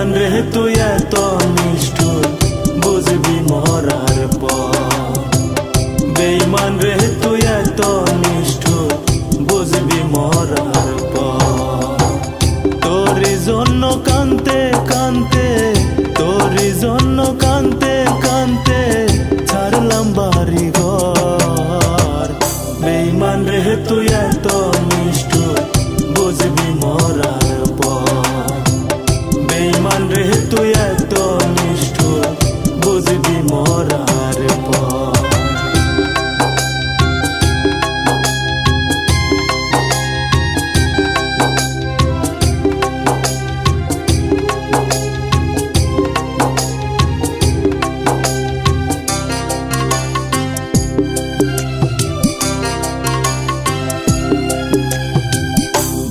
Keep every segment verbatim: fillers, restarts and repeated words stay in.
প্রাণ যেহেতু এত নিষ্ঠুর বুঝবি মরার পর, বেঈমান যেহেতু এত নিষ্ঠুর বুঝবি মরার পর। তোর জন্য কাঁদতে কাঁদতে, তোর জন্য কাঁদতে কাঁদতে ছাড়লাম বাড়ি ঘর, বেঈমান যেহেতু এত নিষ্ঠুর বুঝবি মরার।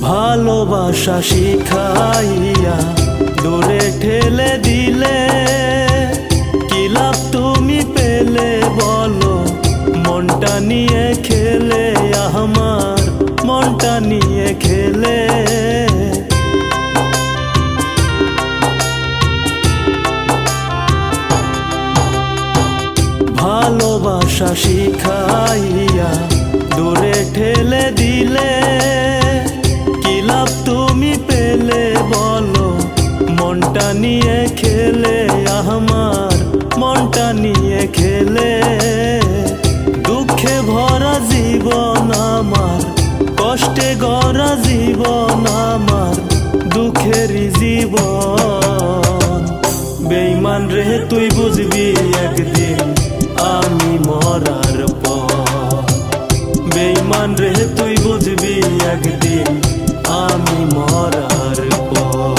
ভালোবাসা শিখাইয়া দূরে ঠেলে দিলে, কি লাভ তুমি পেলে বলো মনটা নিয়ে খেলে, আমার মনটা নিয়ে খেলে। ভালোবাসা শিখাইয়া দূরে ঠেলে দিলে, তুমি পেলে বলো মনটা নিয়ে খেলে, আমার মনটা নিয়ে খেলে। দুঃখে ভরা জীবন আমার, কষ্টে গড়া জীবন আমার, দুঃখের জীবন। বেঈমান রে তুই বুঝবি একদিন আমি মরার পর, বেঈমান রে তুই বুঝবি একদিন আমি মরার পর।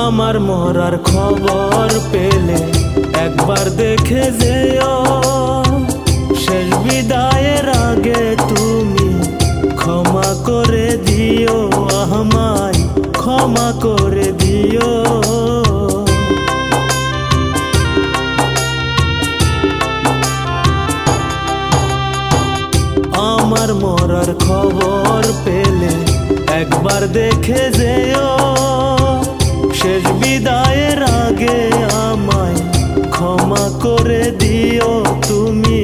আমার মরার খবর পেলে একবার দেখে যেও, শেষ বিদায়ের আগে তুমি ক্ষমা করে দিও, আমায় ক্ষমা করে দিও। আমার মরার খবর পেলে একবার দেখে যেও, শেষ বিদায়ের আগে আমায় ক্ষমা করে দিও, তুমি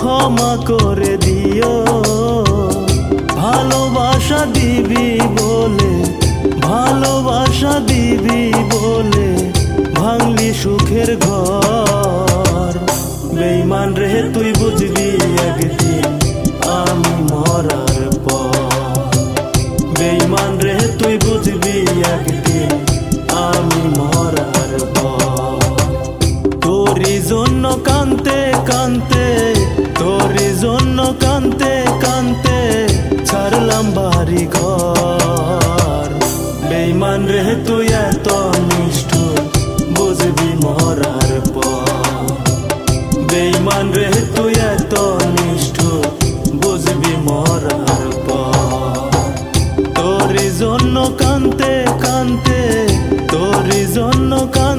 ক্ষমা করে দিও। ভালোবাসা দিবি বলে, ভালোবাসা দিবি বলে ভাঙলি সুখের ঘর, বেঈমান রে তুই বুঝবি একদিন আমি মরার পর, বেঈমান রে তুই বুঝবি একদিন আমি মরার পর। তোরই জন্য কাঁদতে কাঁদতে, তোরই জন্য কাঁদতে কাঁদতে ছাড়লাম বাড়ি ঘর, বেঈমান রে তুই এত নিষ্ঠুর বুঝবি মরার পর, বেঈমান রে তুই এত নিষ্ঠুর বুঝবি মরার পর। তোরই জন্য কাঁদতে কাঁদতে, তোরই জন্য কাঁদতে